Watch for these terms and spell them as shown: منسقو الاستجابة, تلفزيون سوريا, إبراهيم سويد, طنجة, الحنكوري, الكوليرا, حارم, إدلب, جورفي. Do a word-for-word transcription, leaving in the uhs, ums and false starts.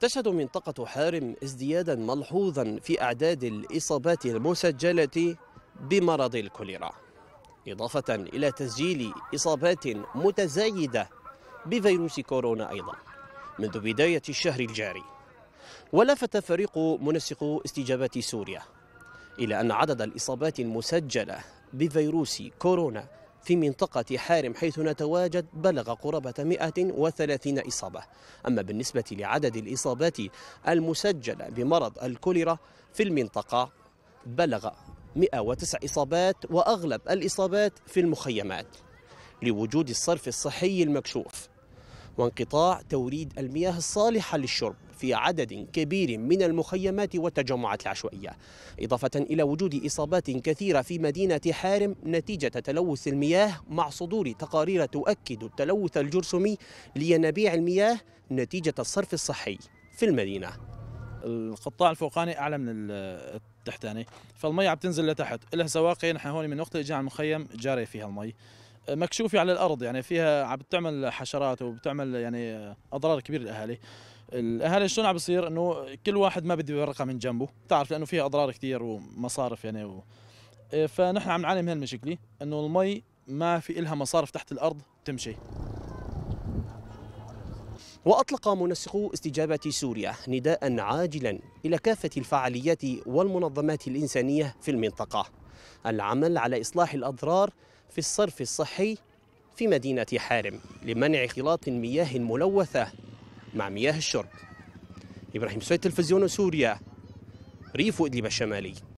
تشهد منطقة حارم ازديادا ملحوظا في أعداد الإصابات المسجلة بمرض الكوليرا، إضافة إلى تسجيل إصابات متزايدة بفيروس كورونا أيضا منذ بداية الشهر الجاري. ولفت فريق منسقو استجابة سوريا إلى أن عدد الإصابات المسجلة بفيروس كورونا في منطقة حارم حيث نتواجد بلغ قرابة مئة وثلاثين إصابة. أما بالنسبة لعدد الإصابات المسجلة بمرض الكوليرا في المنطقة بلغ مئة وتسعة إصابات، وأغلب الإصابات في المخيمات لوجود الصرف الصحي المكشوف وانقطاع توريد المياه الصالحة للشرب في عدد كبير من المخيمات والتجمعات العشوائية، إضافة إلى وجود إصابات كثيرة في مدينة حارم نتيجة تلوث المياه، مع صدور تقارير تؤكد التلوث الجرثومي لينابيع المياه نتيجة الصرف الصحي في المدينة. القطاع الفوقاني أعلى من التحتاني، فالمي عم تنزل لتحت، لها سواقي. نحن هون من وقت الإجاء على المخيم جاري فيها المي مكشوفة على الأرض، يعني فيها عم بتعمل حشرات وبتعمل يعني أضرار كبيرة للأهالي. الأهالي شلون عم بصير؟ إنه كل واحد ما بده يرقى من جنبه، بتعرف، لأنه فيها أضرار كثير ومصارف يعني و... فنحن عم نعاني من هالمشكلة، إنه المي ما في إلها مصارف تحت الأرض تمشي. وأطلق منسقو استجابة سوريا نداء عاجلا إلى كافة الفعاليات والمنظمات الإنسانية في المنطقة العمل على إصلاح الأضرار في الصرف الصحي في مدينة حارم لمنع اختلاط مياه ملوثة مع مياه الشرب. إبراهيم سويد، تلفزيون سوريا، ريف إدلب الشمالي.